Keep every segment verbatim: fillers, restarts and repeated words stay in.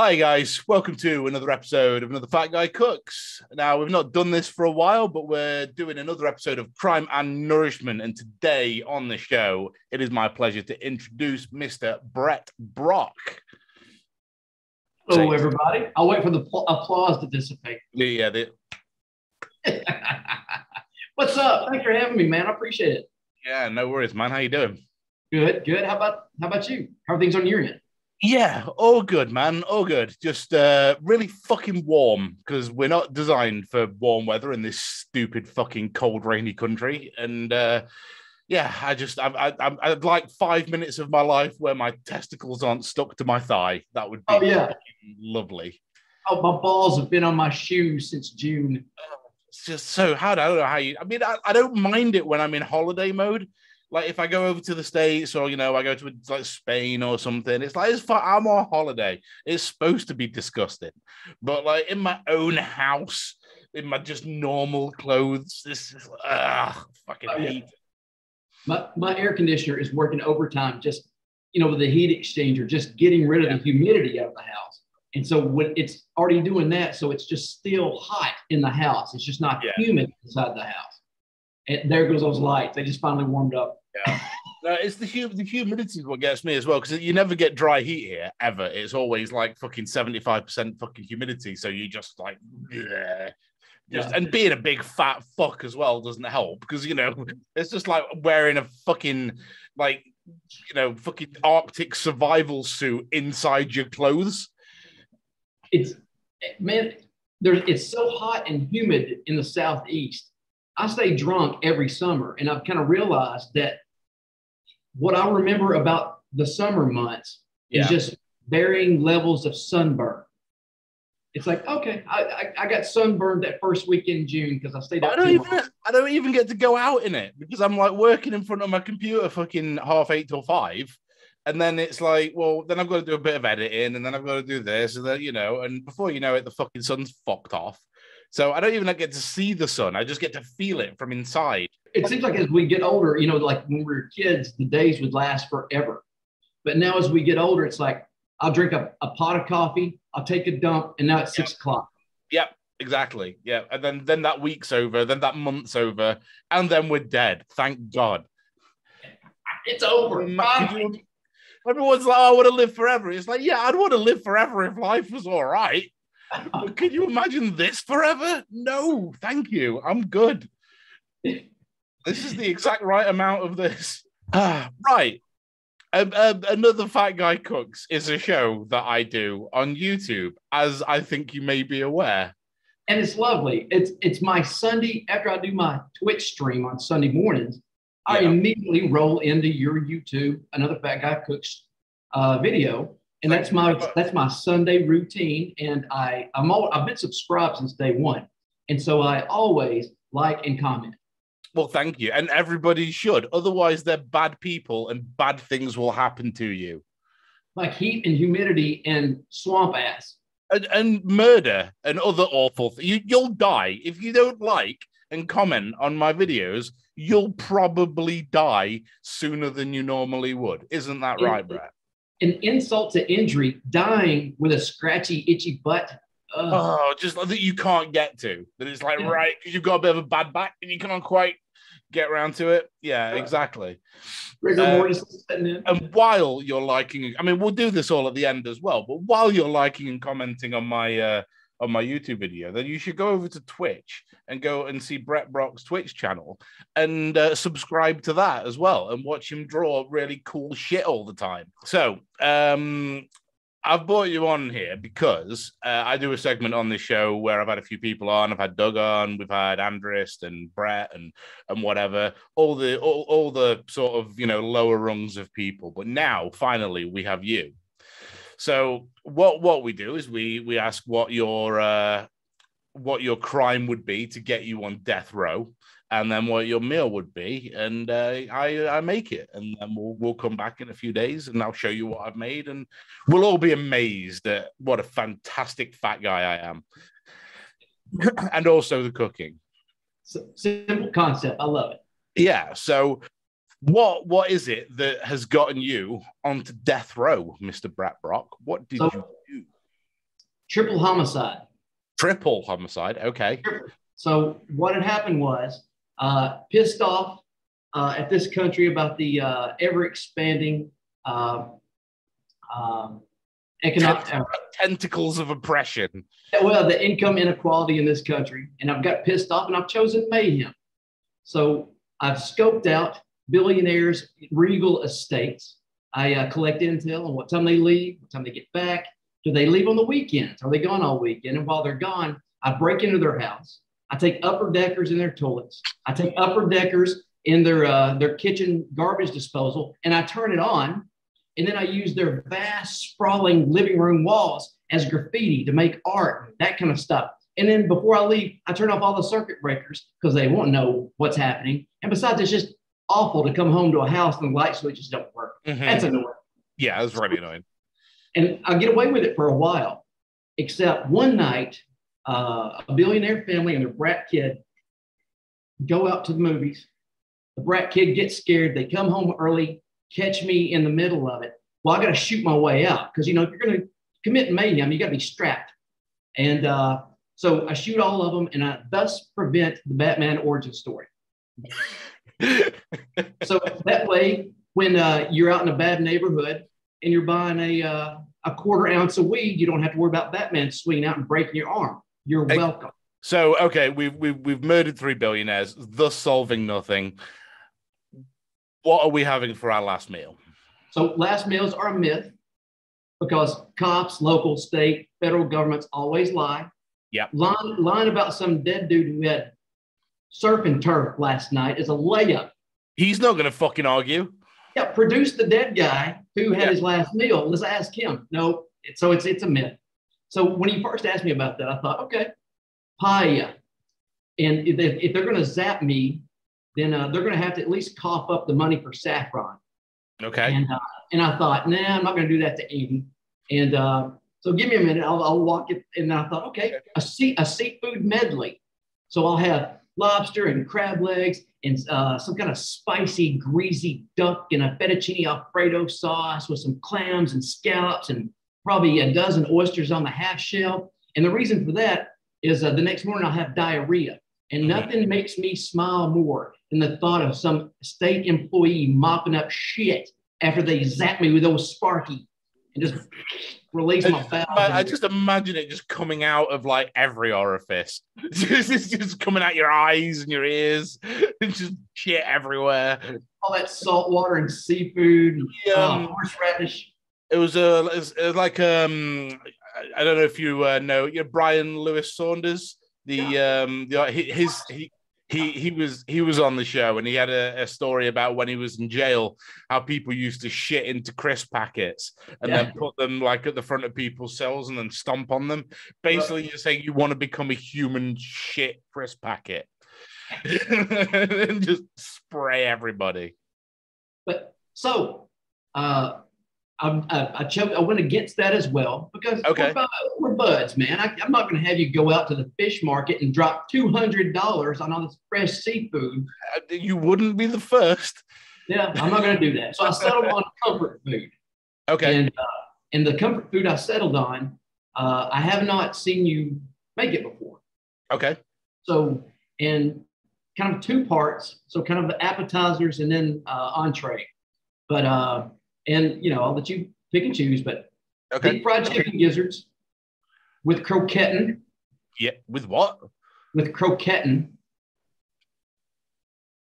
Hi guys, welcome to another episode of Another Fat Guy Cooks. Now, we've not done this for a while, but we're doing another episode of Crime and Nourishment. And today on the show, it is my pleasure to introduce Mister Brett Brock. Hello, everybody. I'll wait for the applause to dissipate. Yeah. They... What's up? Thanks for having me, man. I appreciate it. Yeah, no worries, man. How you doing? Good, good. How about how about you? How are things on your end? Yeah, all good, man. All good. Just uh, really fucking warm because we're not designed for warm weather in this stupid fucking cold, rainy country. And uh, yeah, I just, I, I, I'd like five minutes of my life where my testicles aren't stuck to my thigh. That would be oh, yeah. lovely. Oh, my balls have been on my shoes since June. It's just so hard. I don't know how you, I mean, I, I don't mind it when I'm in holiday mode. Like, if I go over to the States or, you know, I go to, like, Spain or something, it's like, it's for, I'm on holiday. It's supposed to be disgusting. But, like, in my own house, in my just normal clothes, this is, ugh, fucking oh, yeah. heat. My, my air conditioner is working overtime just, you know, with the heat exchanger, just getting rid of yeah. the humidity out of the house. And so when it's already doing that, so it's just still hot in the house. It's just not yeah. humid inside the house. And there goes those lights. They just finally warmed up. Yeah. No, it's the, hum the humidity is what gets me as well, because you never get dry heat here, ever. It's always like fucking seventy-five percent fucking humidity. So you just like, bleh. Just, yeah. And being a big fat fuck as well doesn't help, because, you know, it's just like wearing a fucking, like, you know, fucking Arctic survival suit inside your clothes. It's, man, there's, it's so hot and humid in the Southeast. I stay drunk every summer, and I've kind of realized that what I remember about the summer months yeah. is just varying levels of sunburn. It's like, okay, I, I, I got sunburned that first week in June because I stayed out. I don't, even, I don't even get to go out in it because I'm like working in front of my computer fucking half eight till five. And then it's like, well, then I've got to do a bit of editing, and then I've got to do this, and then, you know, and before you know it, the fucking sun's fucked off. So I don't even like, get to see the sun. I just get to feel it from inside. It seems like as we get older, you know, like when we were kids, the days would last forever. But now as we get older, it's like, I'll drink a, a pot of coffee, I'll take a dump, and now it's six o'clock. Yep, exactly. Yeah. And then, then that week's over, then that month's over, and then we're dead. Thank God. It's over. Imagine, everyone's like, oh, I want to live forever. It's like, yeah, I'd want to live forever if life was all right. But can you imagine this forever? No, thank you. I'm good. This is the exact right amount of this. Uh, right. Um, um, Another Fat Guy Cooks is a show that I do on YouTube, as I think you may be aware. And it's lovely. It's, it's my Sunday, after I do my Twitch stream on Sunday mornings, yeah. I immediately roll into your YouTube, Another Fat Guy Cooks uh, video. And that's my that's my Sunday routine, and I I'm all, I've been subscribed since day one, and so I always like and comment. Well, thank you, and everybody should. Otherwise, they're bad people, and bad things will happen to you, like heat and humidity and swamp ass, and, and murder and other awful things. You, you'll die if you don't like and comment on my videos. You'll probably die sooner than you normally would. Isn't that right, Brett? An insult to injury, dying with a scratchy, itchy butt. Ugh. Oh, just like that you can't get to. That it's like, yeah. right, because you've got a bit of a bad back and you can't quite get around to it. Yeah, right. Exactly. Uh, in. And while you're liking, I mean, we'll do this all at the end as well, but while you're liking and commenting on my uh, on my YouTube video, then you should go over to Twitch and go and see Brett Brock's Twitch channel and uh, subscribe to that as well and watch him draw really cool shit all the time. So um, I've brought you on here because uh, I do a segment on this show where I've had a few people on. I've had Doug on, we've had Andrist and Brett and and whatever, all the, all, all the sort of, you know, lower rungs of people. But now, finally, we have you. So what what we do is we we ask what your uh, what your crime would be to get you on death row, and then what your meal would be, and uh, I I make it, and then we'll we'll come back in a few days, and I'll show you what I've made, and we'll all be amazed at what a fantastic fat guy I am, and also the cooking. Simple concept, I love it. Yeah, so. What what is it that has gotten you onto death row, Mister Brett Brock? What did so, you do? Triple homicide. Triple homicide. Okay. So what had happened was uh, pissed off uh, at this country about the uh, ever expanding uh, um, economic Tent- tentacles of oppression. Well, the income inequality in this country, and I've got pissed off, and I've chosen mayhem. So I've scoped out billionaires' regal estates. I uh, collect intel on what time they leave, what time they get back. Do they leave on the weekends? Are they gone all weekend? And while they're gone, I break into their house. I take upper deckers in their toilets. I take upper deckers in their uh, their kitchen garbage disposal, and I turn it on. And then I use their vast, sprawling living room walls as graffiti to make art, that kind of stuff. And then before I leave, I turn off all the circuit breakers because they won't know what's happening. And besides, it's just awful to come home to a house and the light switches don't work. Mm-hmm. That's annoying. Yeah, that's really annoying. And I get away with it for a while, except one night, uh, a billionaire family and their brat kid go out to the movies. The brat kid gets scared. They come home early, catch me in the middle of it. Well, I got to shoot my way out because, you know, if you're going to commit mayhem, you got to be strapped. And uh, so I shoot all of them, and I thus prevent the Batman origin story. So that way, when uh, you're out in a bad neighborhood, and you're buying a uh, a quarter ounce of weed, you don't have to worry about Batman swinging out and breaking your arm. You're welcome. So, okay, we've, we've, we've murdered three billionaires, thus solving nothing. What are we having for our last meal? So last meals are a myth because cops, local, state, federal governments always lie. Yeah. Lying, lying about some dead dude who had surf and turf last night is a layup. He's not going to fucking argue. Yeah, produce the dead guy who had yeah. his last meal. Let's ask him. No, so it's it's a myth. So when he first asked me about that, I thought, okay, paella. And if, they, if they're going to zap me, then uh, they're going to have to at least cough up the money for saffron. Okay. And, uh, and I thought, nah, I'm not going to do that to Andy. And uh, so give me a minute. I'll, I'll walk it. And I thought, okay, okay. A, sea, a seafood medley. So I'll have lobster and crab legs and uh, some kind of spicy, greasy duck and a fettuccine Alfredo sauce with some clams and scallops and probably a dozen oysters on the half shell. And the reason for that is uh, the next morning I'll have diarrhea. And nothing mm-hmm. makes me smile more than the thought of some state employee mopping up shit after they zap me with old Sparky and just release my bowels. I just imagine it just coming out of like every orifice. It's just coming out your eyes and your ears. It's just shit everywhere. All that salt water and seafood, yeah. um, horseradish. It was, uh, it was, it was like, um, I don't know if you uh, know, you know, Brian Lewis Saunders. The um the, his he he he was he was on the show and he had a, a story about when he was in jail, how people used to shit into crisp packets and yeah. then put them like at the front of people's cells and then stomp on them. Basically, right. You're saying you want to become a human shit crisp packet and just spray everybody. But so uh I I, I, choked, I went against that as well because okay. we're, we're buds, man. I, I'm not going to have you go out to the fish market and drop two hundred dollars on all this fresh seafood. You wouldn't be the first. Yeah, I'm not going to do that. So I settled on comfort food. Okay. And, uh, and the comfort food I settled on, uh, I have not seen you make it before. Okay. So, and kind of two parts. So kind of the appetizers and then uh, entree. But, uh, and, you know, I'll let you pick and choose, but okay. deep fried chicken okay. gizzards with croquetin. Yeah, with what? With croquetin.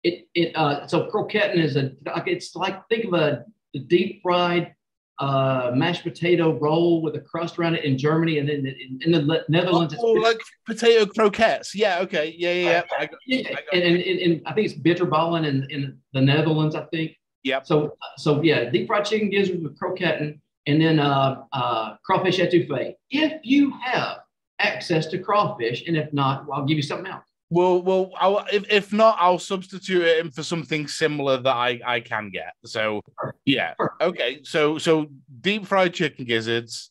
It, it, uh, so croquetin is a, it's like, think of a the deep fried uh, mashed potato roll with a crust around it in Germany and then in, in the Netherlands. Oh, it's like potato croquettes. Yeah, okay. Yeah, yeah, yeah. I got, yeah. I got and, and, and, and I think it's bitterballen in, in the Netherlands, I think. Yeah. So, so yeah, deep fried chicken gizzards with croquetin, and then uh, uh, crawfish etouffee. If you have access to crawfish, and if not, well, I'll give you something else. Well, well, I'll, if if not, I'll substitute it in for something similar that I, I can get. So, Perfect. yeah, Perfect. okay. So, so deep fried chicken gizzards,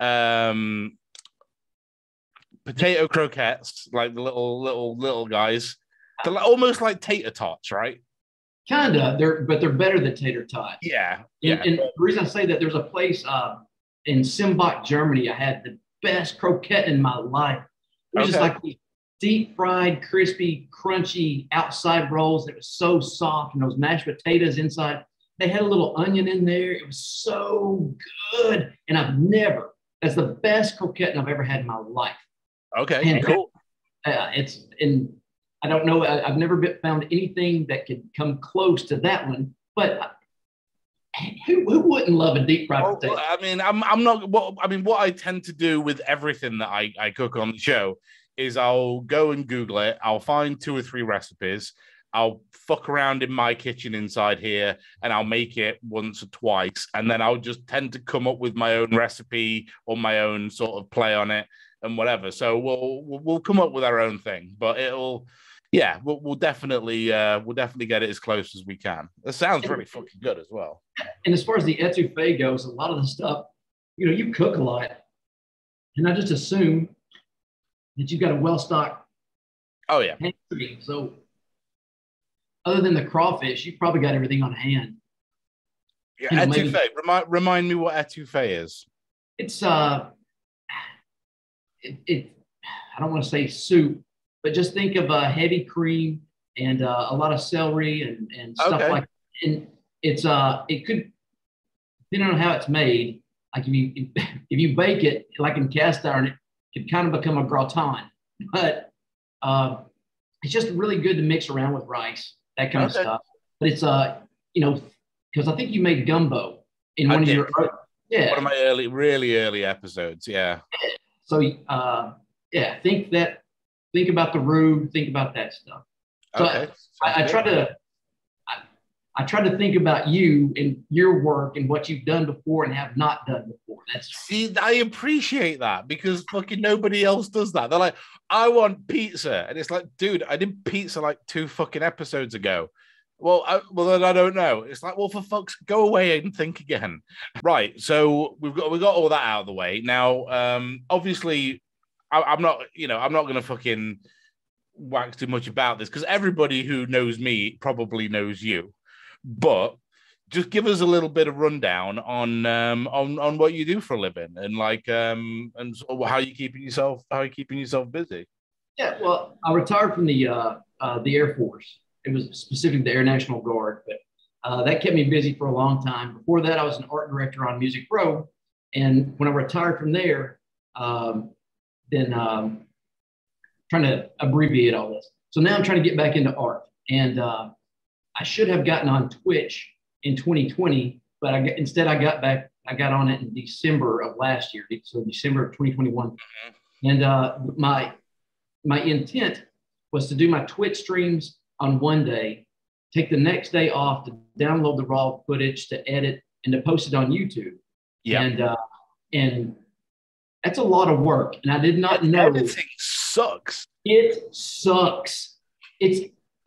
um, potato croquettes, like the little little little guys, they're almost like tater tots, right? Kind of, they're but they're better than tater tots. Yeah, yeah. And, and the reason I say that, there's a place uh, in Simbach, Germany. I had the best croquette in my life. It was okay. just like these deep fried, crispy, crunchy outside rolls that was so soft, and those mashed potatoes inside. They had a little onion in there. It was so good. And I've never, that's the best croquette I've ever had in my life. Okay, and cool. Uh, it's in, I don't know, I, I've never been, found anything that could come close to that one, but I, Who, who wouldn't love a deep fried potato? Well, I mean, I'm, I'm not. Well, I mean, what I tend to do with everything that I, I cook on the show is I'll go and Google it. I'll find two or three recipes. I'll fuck around in my kitchen inside here, and I'll make it once or twice, and then I'll just tend to come up with my own recipe or my own sort of play on it and whatever. So we'll we'll come up with our own thing, but it'll. Yeah, we'll, we'll definitely uh, we'll definitely get it as close as we can. That sounds really fucking good as well. And as far as the etouffee goes, a lot of the stuff, you know, you cook a lot, and I just assume that you've got a well-stocked. Oh yeah. Pantry. So, other than the crawfish, you've probably got everything on hand. Yeah, you know, etouffee. Maybe, remind remind me what etouffee is. It's uh, it, it I don't want to say soup. But just think of a uh, heavy cream and uh, a lot of celery and, and stuff okay. like that. And it's uh, it could, depending on how it's made, like if you if you bake it like in cast iron, it could kind of become a gratin. But uh, it's just really good to mix around with rice, that kind okay. of stuff. But it's uh, you know, because I think you made gumbo in one I of did. your yeah one of my early really early episodes, yeah. So uh, yeah, think that. Think about the roux. Think about that stuff. So okay. I, I try to, I, I try to think about you and your work and what you've done before and have not done before. That's see, I appreciate that because fucking nobody else does that. They're like, I want pizza, and it's like, dude, I did pizza like two fucking episodes ago. Well, I, well, then I don't know. It's like, well, for fuck's, go away and think again. Right. So we've got we got all that out of the way now. Um, obviously. I'm not, you know, I'm not going to fucking wax too much about this because everybody who knows me probably knows you. But just give us a little bit of rundown on um, on on what you do for a living and like um, and how you keeping yourself how you keeping yourself busy. Yeah, well, I retired from the uh, uh, the Air Force. It was specifically the Air National Guard, but uh, that kept me busy for a long time. Before that, I was an art director on Music Row, and when I retired from there. Um, Then um, trying to abbreviate all this. So now I'm trying to get back into art, and uh, I should have gotten on Twitch in twenty twenty, but I, instead I got back. I got on it in December of last year, so December of twenty twenty-one. And uh, my my intent was to do my Twitch streams on one day, take the next day off to download the raw footage, to edit, and to post it on YouTube. Yeah. And uh, and that's a lot of work, and I did not know. Everything sucks. It sucks. It's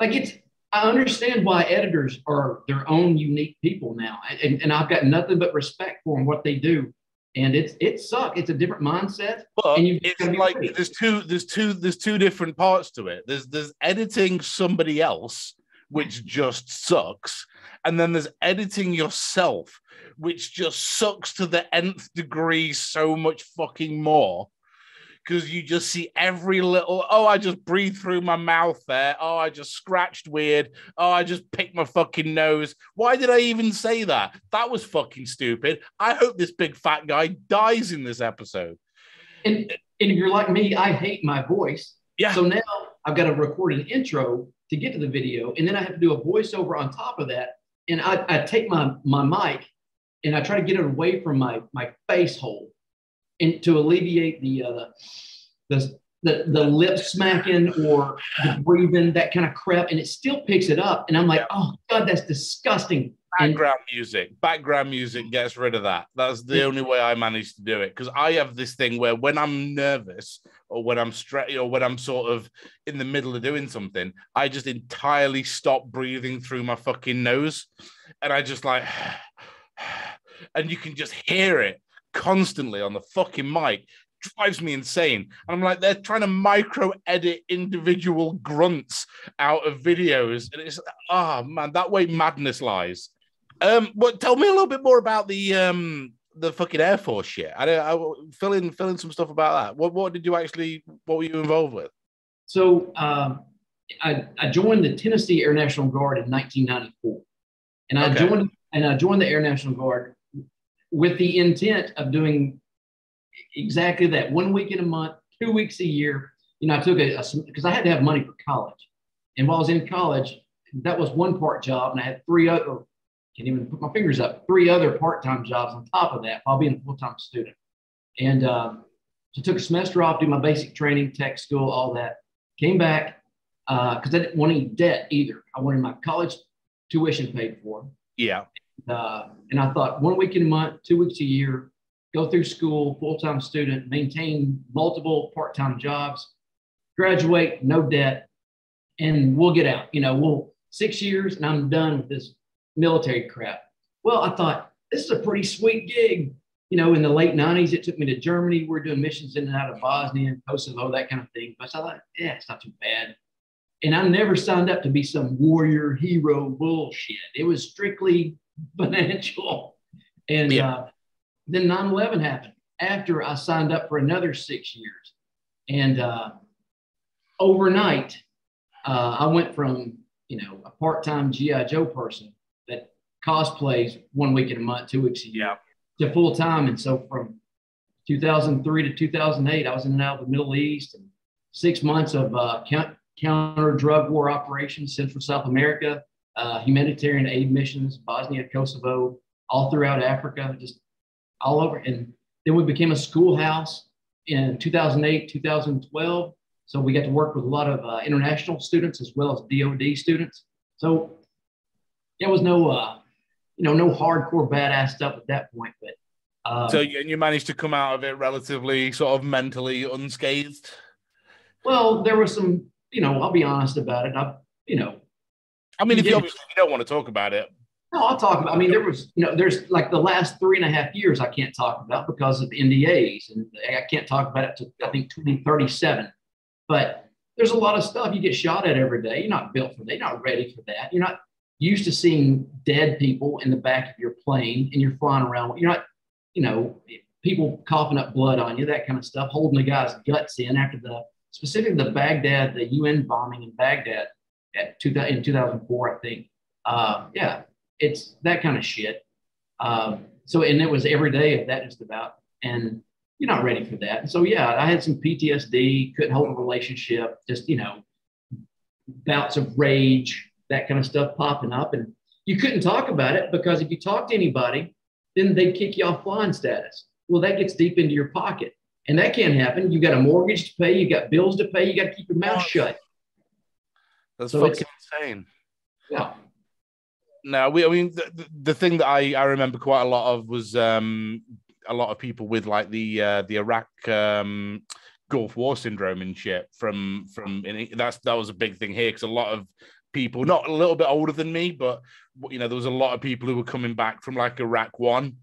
like it's. I understand why editors are their own unique people now, and, and I've got nothing but respect for them, what they do, and it's it sucks. It's a different mindset. But and it's like ready. there's two there's two there's two different parts to it. There's there's editing somebody else, which just sucks, and then there's editing yourself, which just sucks to the nth degree so much fucking more, because you just see every little, oh, I just breathed through my mouth there, oh, I just scratched weird, oh, I just picked my fucking nose, why did I even say that? That was fucking stupid. I hope this big fat guy dies in this episode. And, and if you're like me, I hate my voice. Yeah. So now I've got to record an intro to get to the video, and then I have to do a voiceover on top of that, and I, I take my, my mic, and I try to get it away from my, my face hole, and to alleviate the, uh, the the the lip smacking or the breathing, that kind of crap, and it still picks it up. And I'm like, yeah. oh god, that's disgusting. Background and music, background music gets rid of that. That's the only way I manage to do it, because I have this thing where when I'm nervous or when I'm stre- or when I'm sort of in the middle of doing something, I just entirely stop breathing through my fucking nose, and I just like. And you can just hear it constantly on the fucking mic. Drives me insane. And I'm like, they're trying to micro edit individual grunts out of videos, and it's oh man, that way madness lies. Um, but tell me a little bit more about the um the fucking Air Force shit. I don't. I fill in fill in some stuff about that. What what did you actually? What were you involved with? So um, I I joined the Tennessee Air National Guard in nineteen ninety-four, and I okay. joined and I joined the Air National Guard with the intent of doing exactly that: one week in a month, two weeks a year. You know, I took a because I had to have money for college, and while I was in college, that was one part job, and I had three other. Can't even put my fingers up, three other part-time jobs on top of that while being a full-time student. And um, so I took a semester off, did my basic training, tech school, all that. Came back because uh, I didn't want any debt either. I wanted my college tuition paid for. Yeah. Uh, and I thought one week in a month, two weeks a year, go through school, full-time student, maintain multiple part-time jobs, graduate, no debt, and we'll get out. You know, we'll six years and I'm done with this military crap. Well, I thought this is a pretty sweet gig. You know, in the late nineties, it took me to Germany. We were doing missions in and out of Bosnia and Kosovo, that kind of thing. But I thought, yeah, it's not too bad. And I never signed up to be some warrior hero bullshit. It was strictly financial. And yeah. uh, then nine eleven happened after I signed up for another six years. And uh, overnight, uh, I went from, you know, a part-time G I Joe person that cosplays one week in a month, two weeks a year, yeah. to full time. And so from two thousand three to two thousand eight, I was in and out of the Middle East and six months of uh, counter drug war operations, Central South America, uh, humanitarian aid missions, Bosnia, Kosovo, all throughout Africa, just all over. And then we became a schoolhouse in two thousand eight, two thousand twelve. So we got to work with a lot of uh, international students as well as D O D students. So there was no, uh, you know, no hardcore badass stuff at that point. But um, so you, and you managed to come out of it relatively sort of mentally unscathed. Well, there was some, you know, I'll be honest about it. I, you know, I mean, if you obviously you don't want to talk about it. No, I'll talk about. I mean, there was, you know, there's like the last three and a half years I can't talk about because of N D As, and I can't talk about it to I think twenty thirty-seven. But there's a lot of stuff you get shot at every day. You're not built for that. You're not ready for that. You're not used to seeing dead people in the back of your plane and you're flying around. You're not, you know, people coughing up blood on you, that kind of stuff, holding the guy's guts in after the, specifically the Baghdad, the U N bombing in Baghdad at two thousand, in two thousand four, I think. Uh, yeah, it's that kind of shit. Um, so, and it was every day of that just about, and you're not ready for that. And so, yeah, I had some P T S D, couldn't hold a relationship, just, you know, bouts of rage, that kind of stuff popping up. And you couldn't talk about it because if you talk to anybody, then they'd kick you off flying status. Well, that gets deep into your pocket. And that can't happen. You've got a mortgage to pay. You've got bills to pay. You got to keep your mouth shut. That's so fucking insane. Yeah. No, we, I mean, the, the thing that I, I remember quite a lot of was um, a lot of people with like the, uh, the Iraq um, Gulf War syndrome and shit from, from, and that's, that was a big thing here because a lot of people, not a little bit older than me, but you know, there was a lot of people who were coming back from like Iraq One,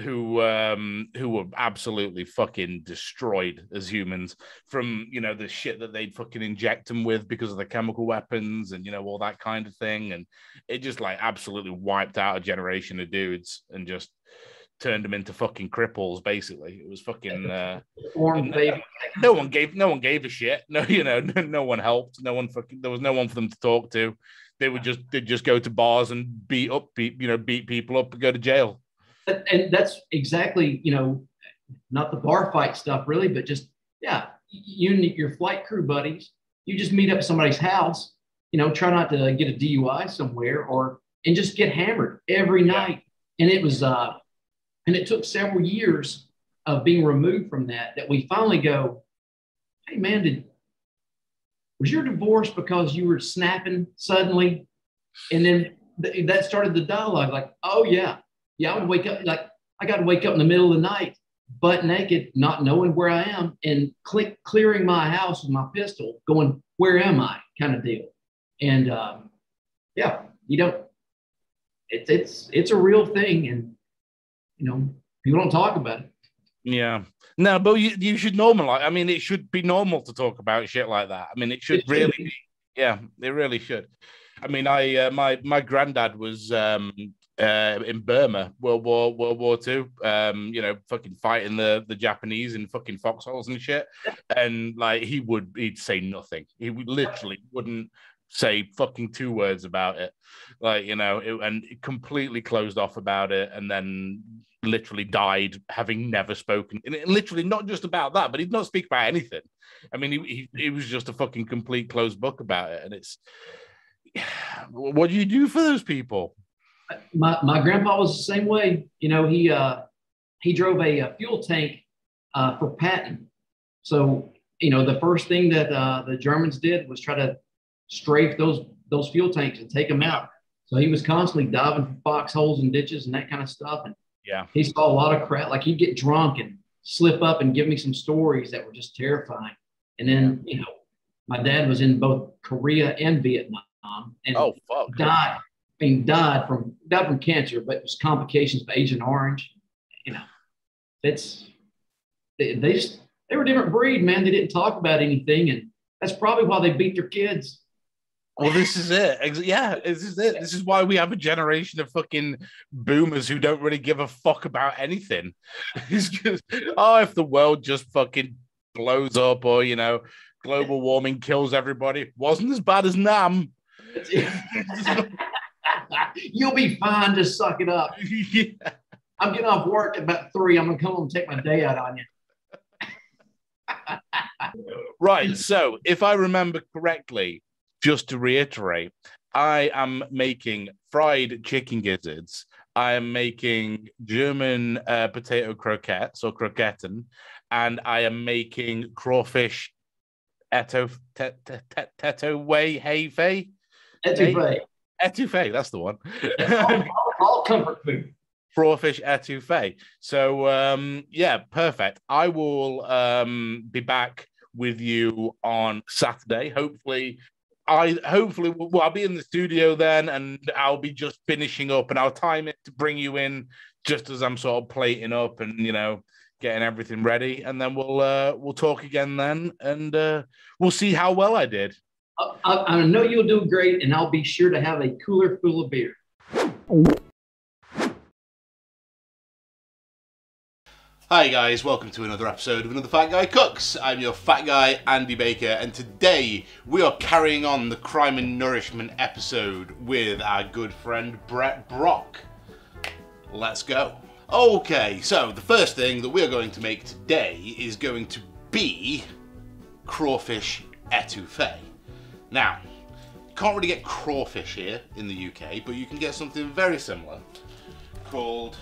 who um, who were absolutely fucking destroyed as humans from you know the shit that they'd fucking inject them with because of the chemical weapons and you know all that kind of thing, and it just like absolutely wiped out a generation of dudes and just turned them into fucking cripples. Basically, it was fucking. Uh, no, no one gave, no one gave a shit. No, you know, no, no one helped. No one fucking. There was no one for them to talk to. They would just, they just go to bars and beat up, beat, you know, beat people up and go to jail. And that's exactly, you know, not the bar fight stuff really, but just yeah, you and your flight crew buddies. You just meet up at somebody's house. You know, try not to get a D U I somewhere, or and just get hammered every night. Yeah. And it was. Uh, And it took several years of being removed from that, that we finally go, hey, man, did, was your divorce because you were snapping suddenly? And then th that started the dialogue like, oh, yeah, yeah, I would wake up like I got to wake up in the middle of the night, butt naked, not knowing where I am and click clearing my house with my pistol going, where am I kind of deal. And um, yeah, you don't it's it's it's a real thing. And you know, people don't talk about it. Yeah. No, but you, you should normalize. I mean, it should be normal to talk about shit like that. I mean, it should, it should really be. Yeah, it really should. I mean, I uh, my my granddad was um, uh, in Burma, World War World War Two. Um, you know, fucking fighting the the Japanese in fucking foxholes and shit. And like, he would he'd say nothing. He would literally wouldn't say fucking two words about it. Like, you know, it, and completely closed off about it. And then literally died having never spoken. And it, literally not just about that, but he'd not speak about anything. I mean, he, he, he was just a fucking complete closed book about it. And it's, what do you do for those people? My, my grandpa was the same way. You know, he uh, he drove a, a fuel tank uh, for Patton. So, you know, the first thing that uh, the Germans did was try to strafe those those fuel tanks and take them out. So he was constantly diving for foxholes and ditches and that kind of stuff. And yeah, he saw a lot of crap. Like, he'd get drunk and slip up and give me some stories that were just terrifying. And then, you know, my dad was in both Korea and Vietnam. And oh, fuck. died, I mean, died from died from cancer, but it was complications of Agent Orange. You know, it's they, they just they were a different breed, man. They didn't talk about anything, and that's probably why they beat their kids. Well, this is it. Yeah, this is it. This is why we have a generation of fucking boomers who don't really give a fuck about anything. It's just, oh, if the world just fucking blows up, or, you know, global warming kills everybody, it wasn't as bad as Nam. You'll be fine, just suck it up. Yeah. I'm getting off work at about three. I'm gonna come home and take my day out on you. Right, so if I remember correctly, just to reiterate, I am making fried chicken gizzards, I am making German uh, potato croquettes or croquetten, and I am making crawfish etouffee. Etouffee. Etouffee. Etouffee, that's the one. all, all, all comfort food. Crawfish etouffee. So, um, yeah, perfect. I will um, be back with you on Saturday. Hopefully, I hopefully well, I'll be in the studio then, and I'll be just finishing up, and I'll time it to bring you in just as I'm sort of plating up and, you know, getting everything ready, and then we'll uh, we'll talk again then, and uh, we'll see how well I did. I, I know you'll do great, and I'll be sure to have a cooler full of beer. Hi guys, welcome to another episode of Another Fat Guy Cooks. I'm your fat guy, Andy Baker, and today we are carrying on the Crime and Nourishment episode with our good friend Brett Brock. Let's go. Okay, so the first thing that we're going to make today is going to be crawfish etouffee. Now, you can't really get crawfish here in the U K, but you can get something very similar called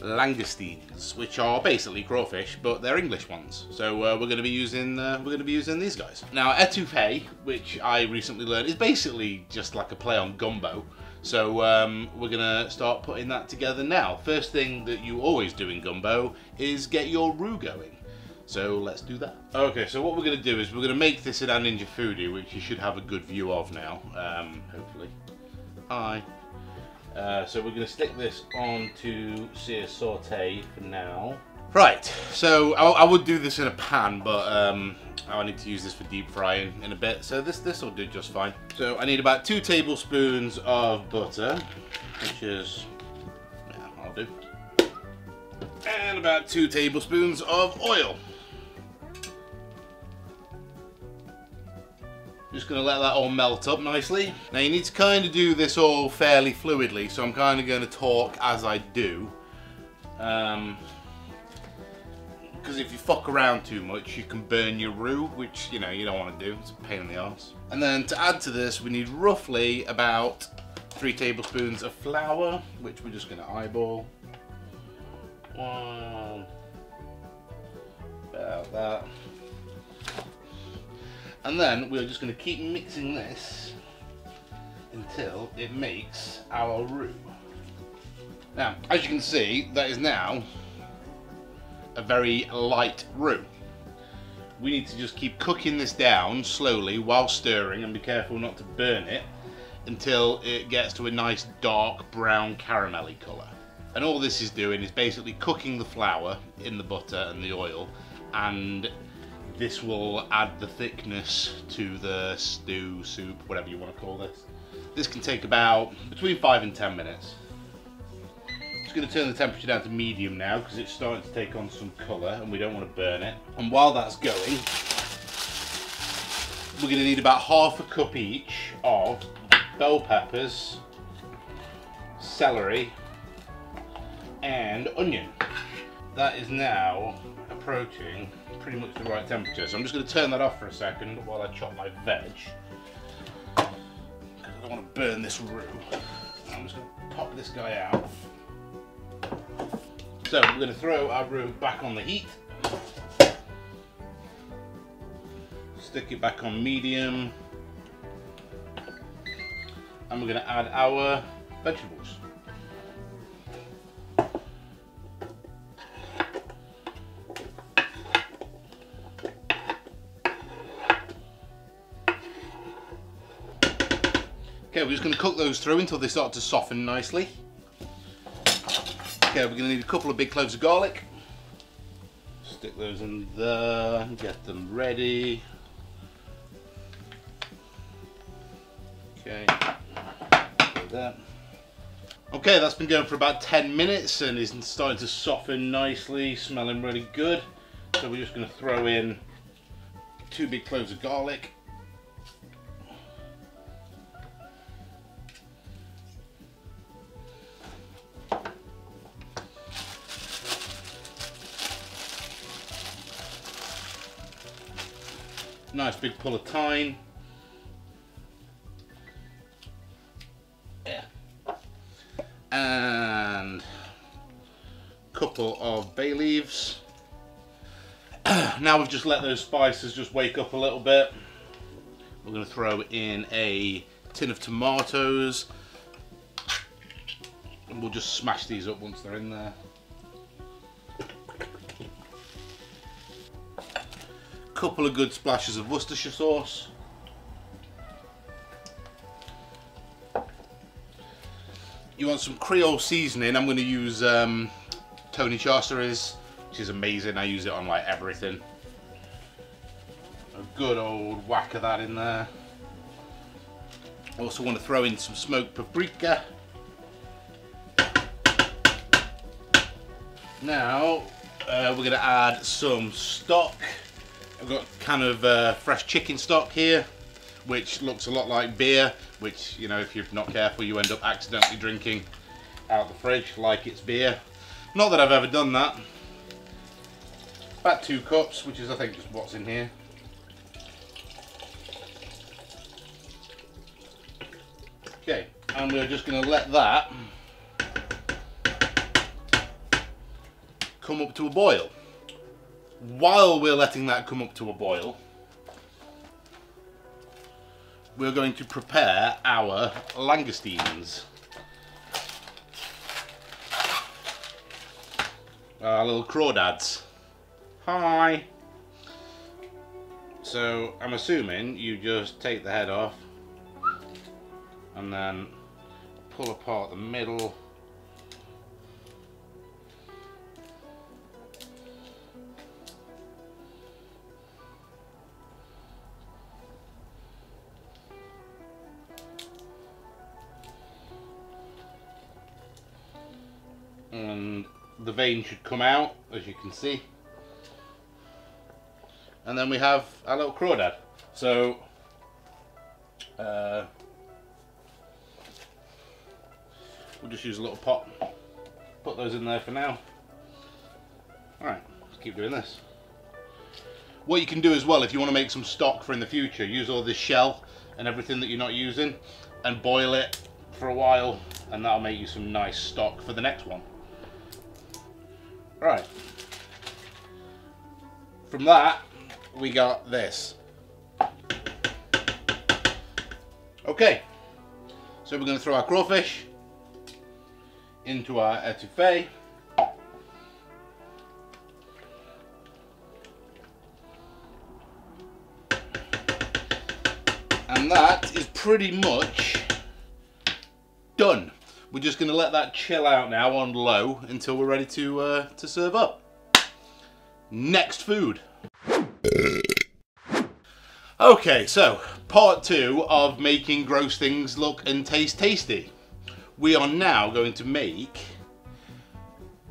langoustines, which are basically crawfish, but they're English ones. So uh, we're going to be using uh, we're going to be using these guys. Now, etouffee, which I recently learned, is basically just like a play on gumbo. So um, we're gonna start putting that together now. First thing that you always do in gumbo is get your roux going. So let's do that. Okay, so what we're gonna do is we're gonna make this in our Ninja Foodie, which you should have a good view of now, um, hopefully. Hi. Uh, so we're gonna stick this onto sear sauté for now. Right, so I, I would do this in a pan, but um, I need to use this for deep frying in a bit, so this this will do just fine. So I need about two tablespoons of butter, which is, yeah, I'll do, and about two tablespoons of oil. Just gonna let that all melt up nicely. Now you need to kind of do this all fairly fluidly, so I'm kind of going to talk as I do. Um, Because if you fuck around too much, you can burn your roux, which, you know, you don't want to do. It's a pain in the arse. And then to add to this, we need roughly about three tablespoons of flour, which we're just going to eyeball. One. About that. And then we're just going to keep mixing this until it makes our roux. Now, as you can see, that is now a very light roux. We need to just keep cooking this down slowly while stirring, and be careful not to burn it until it gets to a nice dark brown caramelly colour. And all this is doing is basically cooking the flour in the butter and the oil, and this will add the thickness to the stew, soup, whatever you want to call this. This can take about between five and ten minutes. Just going to turn the temperature down to medium now because it's starting to take on some colour and we don't want to burn it. And while that's going, we're going to need about half a cup each of bell peppers, celery and onion. That is now approaching pretty much the right temperature, so I'm just going to turn that off for a second while I chop my veg. I don't want to burn this roux. I'm just going to pop this guy out. So we're going to throw our roux back on the heat, stick it back on medium, and we're going to add our vegetables. Okay, we're just going to cook those through until they start to soften nicely. Okay, we're going to need a couple of big cloves of garlic. Stick those in there, get them ready. Okay, like that. Okay, that's been going for about ten minutes and is starting to soften nicely, smelling really good. So we're just going to throw in two big cloves of garlic. Nice big pull of thyme. Yeah. And a couple of bay leaves. Now we've just let those spices just wake up a little bit. We're going to throw in a tin of tomatoes. And we'll just smash these up once they're in there. Couple of good splashes of Worcestershire sauce. You want some Creole seasoning? I'm going to use um, Tony Chachere's, which is amazing. I use it on like everything. A good old whack of that in there. Also want to throw in some smoked paprika. Now uh, we're going to add some stock. I've got kind of uh, fresh chicken stock here, which looks a lot like beer, which, you know, if you're not careful, you end up accidentally drinking out the fridge like it's beer. Not that I've ever done that. About two cups, which is, I think, just what's in here. Okay, and we're just going to let that come up to a boil. While we're letting that come up to a boil, we're going to prepare our langoustines. Our little crawdads. Hi! So, I'm assuming you just take the head off and then pull apart the middle. And the vein should come out, as you can see. And then we have our little crawdad. So, uh, we'll just use a little pot. Put those in there for now. Alright, let's keep doing this. What you can do as well, if you want to make some stock for in the future, use all this shell and everything that you're not using, and boil it for a while, and that'll make you some nice stock for the next one. Right, from that we got this. Okay, so we're going to throw our crawfish into our etouffee. And that is pretty much done. We're just going to let that chill out now on low until we're ready to uh, to serve up. Next food. Okay, so part two of making gross things look and taste tasty. We are now going to make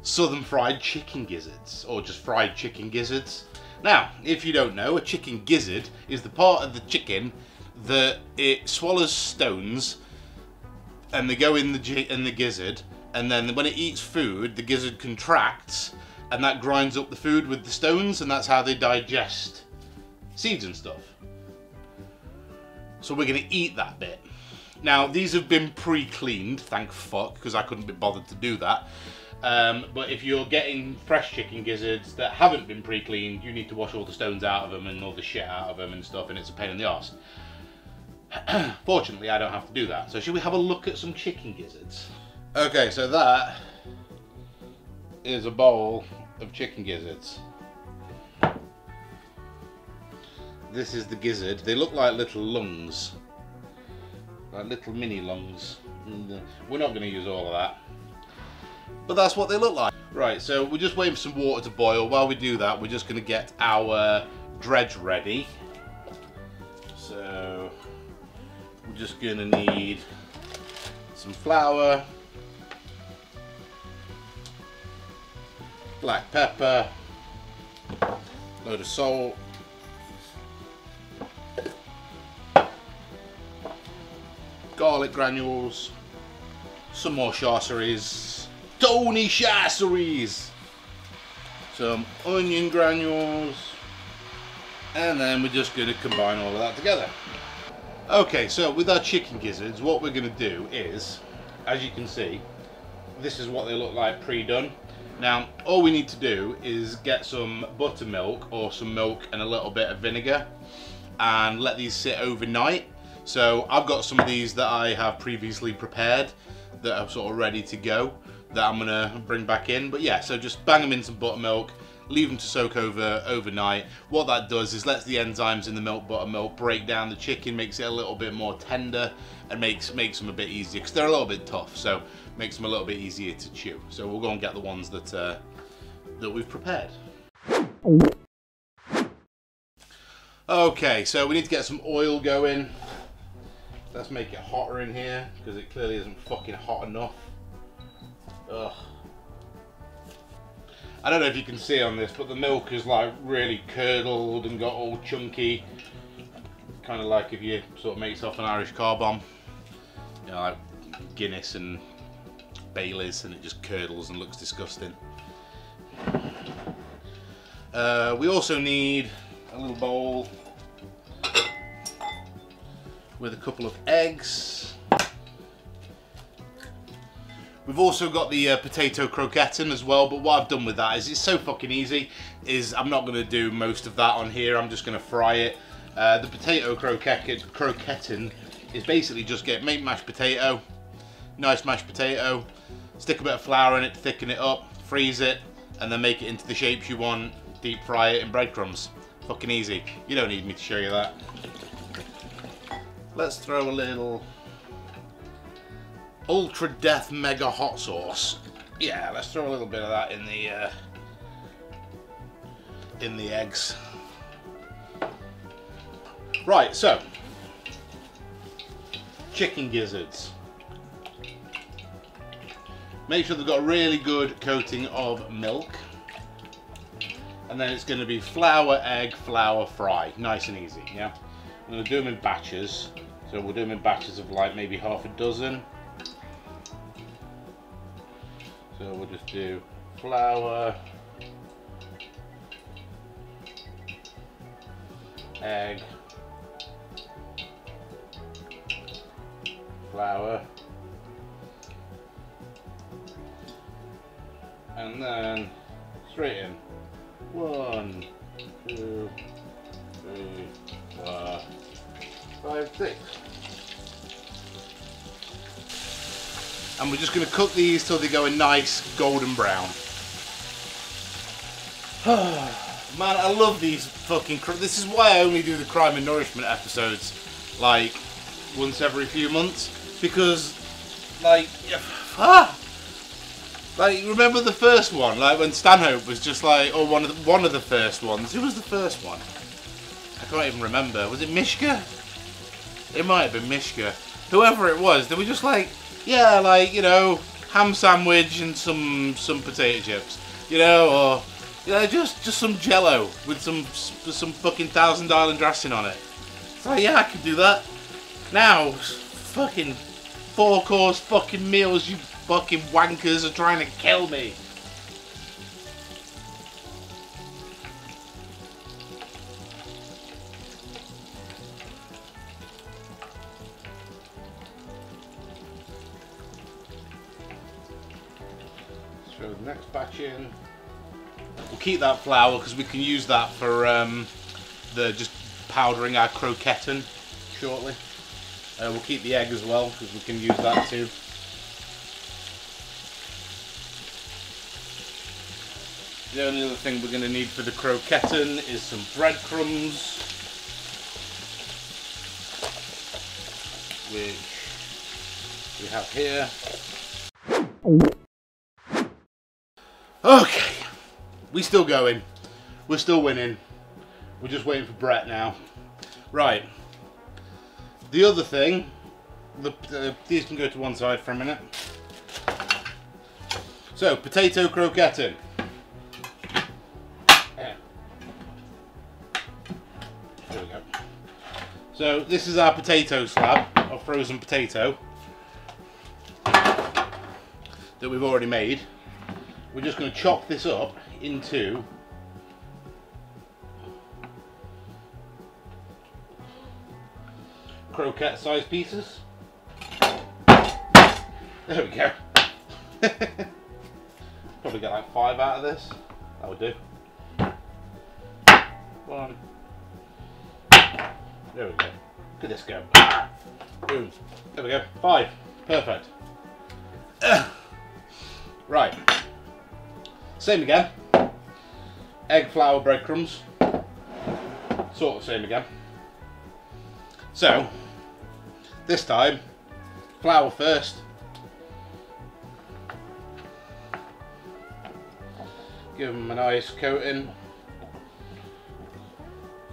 southern fried chicken gizzards, or just fried chicken gizzards. Now, if you don't know, a chicken gizzard is the part of the chicken that it swallows stones and they go in the, in the gizzard, and then when it eats food, the gizzard contracts and that grinds up the food with the stones, and that's how they digest seeds and stuff. So we're going to eat that bit. Now, these have been pre-cleaned, thank fuck, because I couldn't be bothered to do that. Um, but if you're getting fresh chicken gizzards that haven't been pre-cleaned, you need to wash all the stones out of them and all the shit out of them and stuff, and it's a pain in the arse. Fortunately, I don't have to do that. So should we have a look at some chicken gizzards? Okay, so that is a bowl of chicken gizzards. This is the gizzard. They look like little lungs. Like little mini lungs. We're not going to use all of that. But that's what they look like. Right, so we're just waiting for some water to boil. While we do that, we're just going to get our dredge ready. So we're just going to need some flour, black pepper, load of salt, garlic granules, some more Chachere's, Tony Chachere's, some onion granules, and then we're just going to combine all of that together. Okay, so with our chicken gizzards, what we're going to do is, as you can see, this is what they look like pre-done. Now, all we need to do is get some buttermilk or some milk and a little bit of vinegar and let these sit overnight. So I've got some of these that I have previously prepared that are sort of ready to go that I'm gonna bring back in. But yeah, so just bang them in some buttermilk, leave them to soak over overnight. What that does is lets the enzymes in the milk buttermilk break down the chicken, makes it a little bit more tender, and makes makes them a bit easier, because they're a little bit tough, so makes them a little bit easier to chew. So we'll go and get the ones that uh, that we've prepared. Okay, so we need to get some oil going. Let's make it hotter in here, because it clearly isn't fucking hot enough. Ugh. I don't know if you can see on this, but the milk is like really curdled and got all chunky. Kind of like if you sort of make yourself an Irish car bomb. You know, like Guinness and Baileys, and it just curdles and looks disgusting. Uh, we also need a little bowl with a couple of eggs. We've also got the uh, potato croquette in as well, but what I've done with that is, it's so fucking easy, is I'm not gonna do most of that on here, I'm just gonna fry it. Uh, the potato croquette, croquette in is basically just get, make mashed potato, nice mashed potato, stick a bit of flour in it to thicken it up, freeze it, and then make it into the shapes you want, deep fry it in breadcrumbs. Fucking easy. You don't need me to show you that. Let's throw a little ultra death mega hot sauce. Yeah, let's throw a little bit of that in the uh, in the eggs. Right, so chicken gizzards. Make sure they've got a really good coating of milk, and then it's going to be flour, egg, flour, fry. Nice and easy. Yeah. I'm going to do them in batches, so we'll do them in batches of like maybe half a dozen. So we'll just do flour, egg, flour, and then straight in. One, two, three, four, five, six. And we're just going to cook these till they go a nice golden brown. Man, I love these fucking... This is why I only do the Crime and Nourishment episodes like once every few months, because like... Ah! Like, remember the first one? Like when Stanhope was just like, or one of the, one of the first ones. Who was the first one? I can't even remember. Was it Mishka? It might have been Mishka. Whoever it was, they were just like, yeah, like, you know, ham sandwich and some some potato chips, you know, or you know, just just some Jello with some some fucking Thousand Island dressing on it. It's like, yeah, I could do that. Now, fucking four course fucking meals, you fucking wankers are trying to kill me. So the next batch in. We'll keep that flour because we can use that for um, the just powdering our croquetin shortly. Uh, we'll keep the egg as well because we can use that too. The only other thing we're going to need for the croquetin is some breadcrumbs, which we have here. Okay, we still going. We're still winning. We're just waiting for Brett now. Right. The other thing, the, uh, these can go to one side for a minute. So, potato croquetin. There we go. So, this is our potato slab, our frozen potato, that we've already made. We're just going to chop this up into croquette size pieces. There we go. Probably get like five out of this. That would do. One. There we go. Look at this go. Boom. There we go. Five. Perfect. Right. Same again. Egg, flour, breadcrumbs. Sort of same again. So, this time, flour first. Give them a nice coating.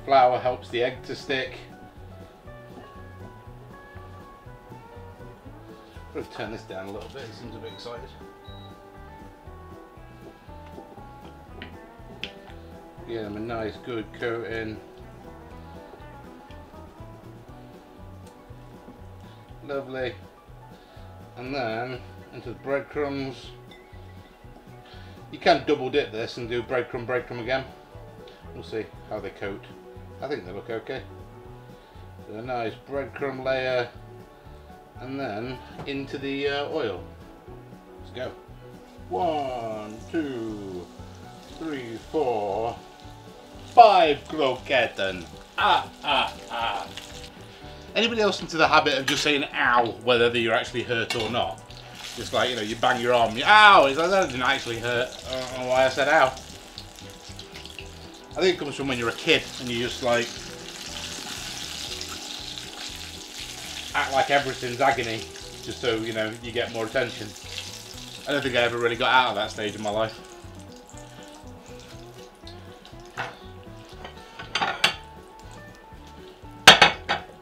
Flour helps the egg to stick. I'm going to turn this down a little bit, it seems a bit excited. Give them a nice good coating. Lovely. And then into the breadcrumbs. You can double dip this and do breadcrumb, breadcrumb again. We'll see how they coat. I think they look okay. So a nice breadcrumb layer. And then into the uh, oil. Let's go. One, two, three, four. Five croquettes. Ah, ah, ah. Anybody else into the habit of just saying ow, whether you're actually hurt or not? Just like, you know, you bang your arm, you, ow! It's like, that didn't actually hurt. I don't know why I said ow. I think it comes from when you're a kid and you just like, act like everything's agony, just so, you know, you get more attention. I don't think I ever really got out of that stage in my life.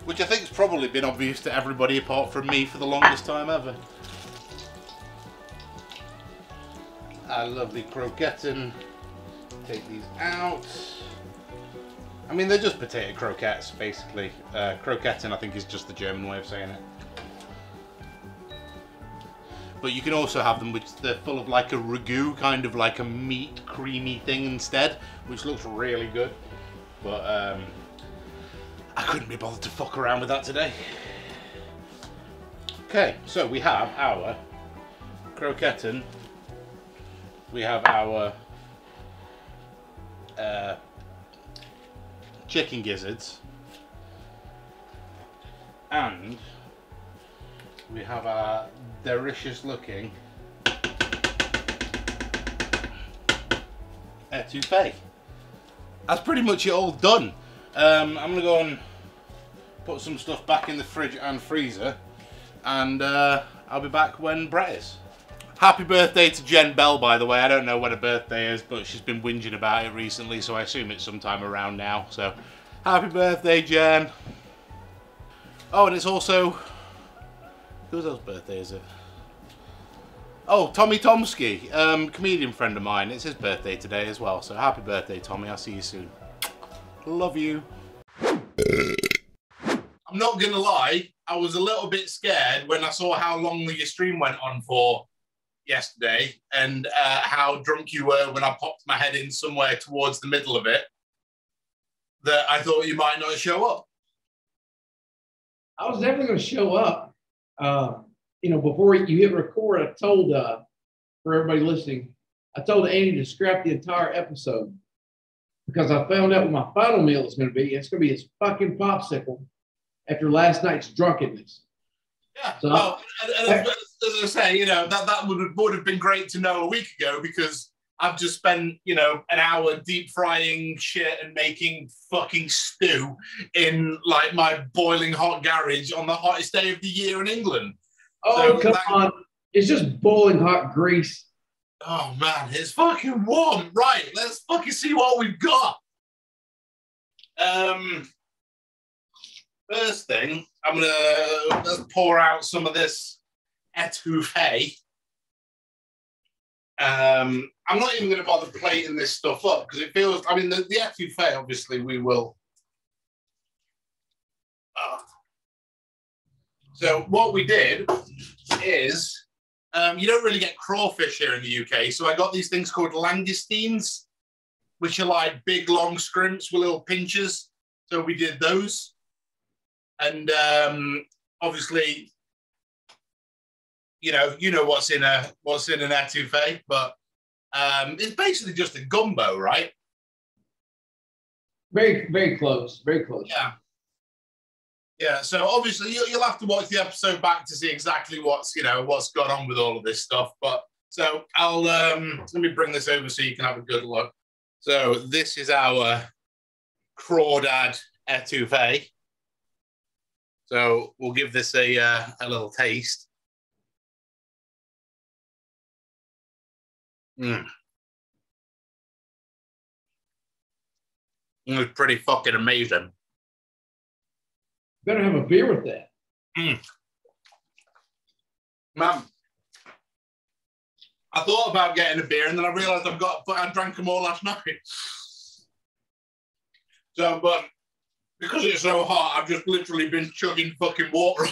Which I think has probably been obvious to everybody apart from me for the longest time ever. Our lovely croquettes. Take these out. I mean, they're just potato croquettes, basically. Uh, croquettes, I think, is just the German way of saying it. But you can also have them, which they're full of like a ragu, kind of like a meat creamy thing instead, which looks really good. But um, I couldn't be bothered to fuck around with that today. Okay, so we have our croquettes, we have our uh, chicken gizzards, and we have our delicious looking etouffee. That's pretty much it all done. Um, I'm going to go and put some stuff back in the fridge and freezer, and uh, I'll be back when Brett is. Happy birthday to Jen Bell, by the way. I don't know when her birthday is, but she's been whinging about it recently, so I assume it's sometime around now. So Happy birthday, Jen. Oh, and it's also... whose else birthday is it? Oh, Tommy Tomsky, um, comedian friend of mine. It's his birthday today as well. So happy birthday, Tommy. I'll see you soon. Love you. I'm not going to lie. I was a little bit scared when I saw how long your stream went on for yesterday and uh, how drunk you were when I popped my head in somewhere towards the middle of it, that I thought you might not show up. I was never going to show up. Uh, you know, before you hit record, I told, uh, for everybody listening, I told Andy to scrap the entire episode because I found out what my final meal is going to be. It's going to be his fucking popsicle after last night's drunkenness. Yeah, so well, I, as, as I say, you know, that, that would have, would have been great to know a week ago because I've just spent, you know, an hour deep frying shit and making fucking stew in, like, my boiling hot garage on the hottest day of the year in England. Oh, so come that... on. It's just boiling hot grease. Oh, man, it's fucking warm. Right, let's fucking see what we've got. Um, first thing, I'm going to let's pour out some of this etouffee. Um, I'm not even going to bother plating this stuff up because it feels, I mean, the, the etouffee, obviously, we will. Uh, so what we did is, um, you don't really get crawfish here in the U K, so I got these things called langoustines, which are like big, long scrimps with little pinchers. So we did those. And um, obviously... You know, you know what's in a what's in an etouffee, but um, it's basically just a gumbo, right? Very, very close, very close. Yeah, yeah. So obviously, you'll, you'll have to watch the episode back to see exactly what's you know what's gone on with all of this stuff. But so I'll um, let me bring this over so you can have a good look. So this is our crawdad etouffee. So we'll give this a uh, a little taste. Mm. It was pretty fucking amazing. Better have a beer with that. Mm. Man, I thought about getting a beer and then I realised I've got, but I drank them all last night. So, but because it's so hot, I've just literally been chugging fucking water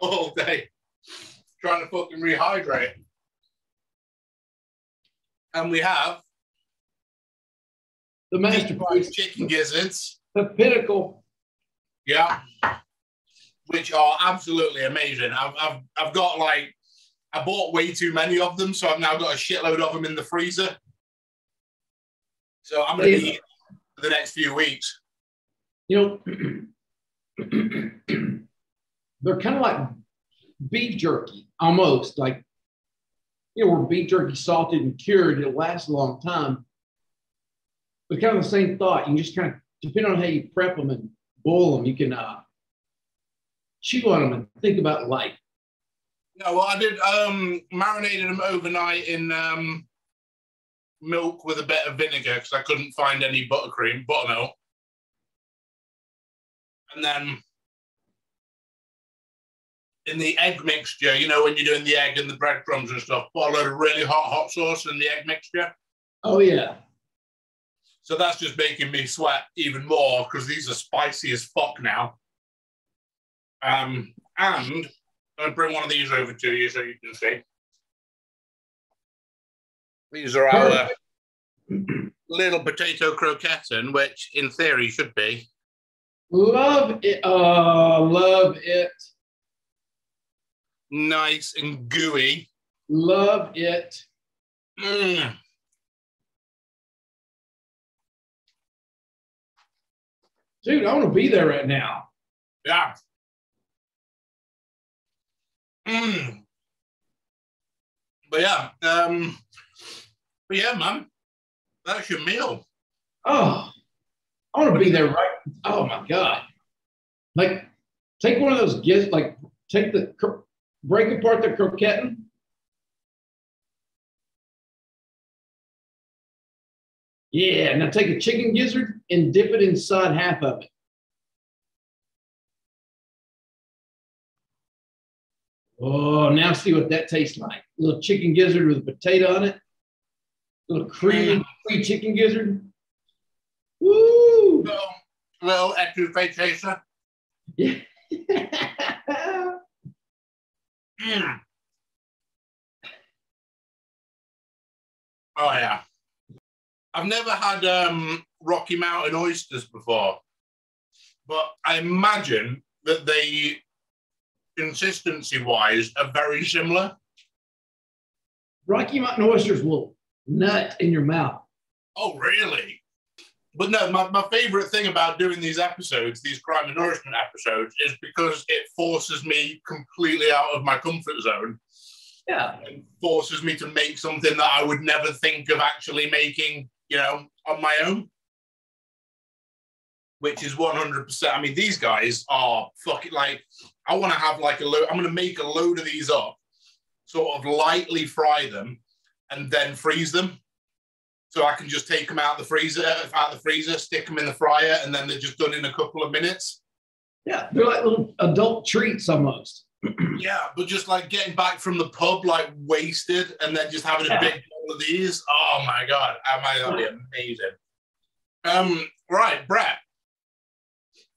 all day, trying to fucking rehydrate. And we have the masterpiece chicken gizzards, the pinnacle, yeah, which are absolutely amazing. I've, I've, I've got like, I bought way too many of them, so I've now got a shitload of them in the freezer. So I'm gonna eat for the next few weeks. You know, they're kind of like beef jerky, almost like. You know, where beef jerky salted and cured, it'll last a long time. But kind of the same thought. You can just kind of, depending on how you prep them and boil them, you can uh, chew on them and think about life. No, well, I did um, marinated them overnight in um, milk with a bit of vinegar because I couldn't find any buttercream, buttermilk. And then... in the egg mixture, you know, when you're doing the egg and the breadcrumbs and stuff, put a load of really hot hot sauce in the egg mixture. Oh, yeah. So that's just making me sweat even more because these are spicy as fuck now. Um, and I'm going to bring one of these over to you so you can see. These are our little potato croquettes, which in theory should be. Love it. Oh, love it. Nice and gooey. Love it. Mm. Dude, I want to be there right now. Yeah. Mm. But yeah, um, but yeah, man, that's your meal. Oh, I want to be there right. Oh my God. Like, take one of those gifts, like, take the. Break apart the croquette. Yeah, now take a chicken gizzard and dip it inside half of it. Oh, now see what that tastes like. A little chicken gizzard with a potato on it. A little creamy, creamy chicken gizzard. Woo! Little, little etouffee chaser. Yeah. mm. Oh, yeah. I've never had um, Rocky Mountain oysters before, but I imagine that they, consistency-wise, are very similar. Rocky Mountain oysters will nut in your mouth. Oh, really? But no, my, my favorite thing about doing these episodes, these Crime and Nourishment episodes, is because it forces me completely out of my comfort zone. Yeah. And forces me to make something that I would never think of actually making, you know, on my own. Which is one hundred percent. I mean, these guys are fucking like, I want to have like a load, I'm going to make a load of these up, sort of lightly fry them, and then freeze them. So I can just take them out of the freezer, out of the freezer, stick them in the fryer, and then they're just done in a couple of minutes. Yeah, they're like little adult treats almost. Yeah, but just like getting back from the pub, like wasted, and then just having yeah. a big bowl of these. Oh my God, that'd be amazing. Um, right, Brett,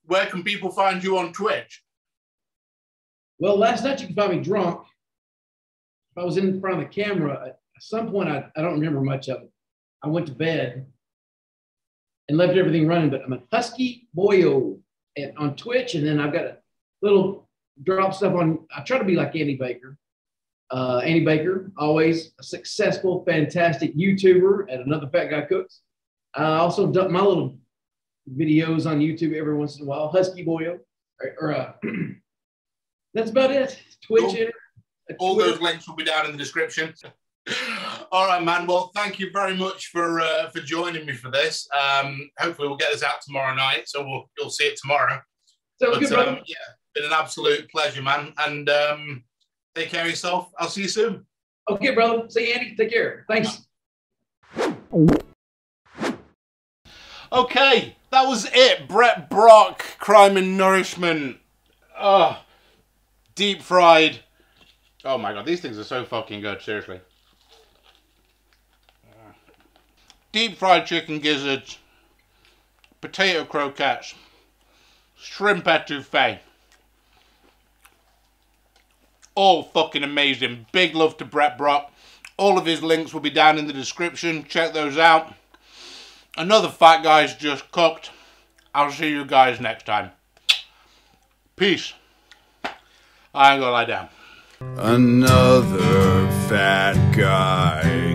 where can people find you on Twitch? Well, last night you could find me drunk. If I was in front of the camera, at some point I, I don't remember much of it. I went to bed and left everything running, but I'm at huskyboyo and on Twitch, and then I've got a little drop stuff on. I try to be like Andy Baker. Uh, Andy Baker, always a successful, fantastic YouTuber at Another Fat Guy Cooks. I also dump my little videos on YouTube every once in a while. Husky Boyo, or, or uh, that's about it. Twitch. Cool. All Twitter. Those links will be down in the description. All right, man. Well, thank you very much for uh, for joining me for this. Um, hopefully, we'll get this out tomorrow night, so we'll you'll see it tomorrow. Sounds good, brother. Um, yeah. Been an absolute pleasure, man. And um, take care of yourself. I'll see you soon. Okay, brother. See you, Andy. Take care. Thanks. Okay, that was it. Brett Brock, Crime and Nourishment. Oh, deep fried. Oh my God, these things are so fucking good. Seriously. Deep fried chicken gizzards, potato croquettes, shrimp etouffee. All fucking amazing. Big love to Brett Brock. All of his links will be down in the description. Check those out. Another Fat Guy's just cooked. I'll see you guys next time. Peace. I ain't gonna lie down. Another Fat Guy.